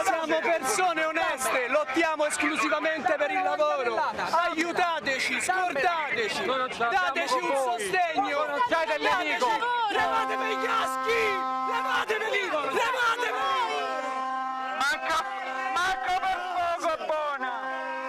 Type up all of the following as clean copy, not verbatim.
Siamo persone oneste, lottiamo esclusivamente per il lavoro. Aiutateci, scordateci, dateci un sostegno, dateci, levatevi gli aschi, levateveli, levateveli! Manca per fuoco, buona!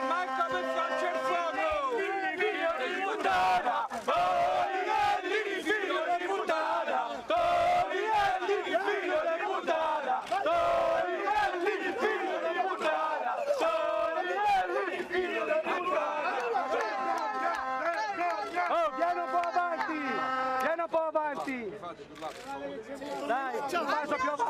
Manca per faccia il fuoco! Figlio di puttana! Torinelli, figlio di puttana! Torinelli, figlio di puttana! Torinelli, figlio di puttana! Torinelli, figlio di puttana! Oh, vieni un po' avanti! Vieni un po' avanti! Dai, un passo più avanti!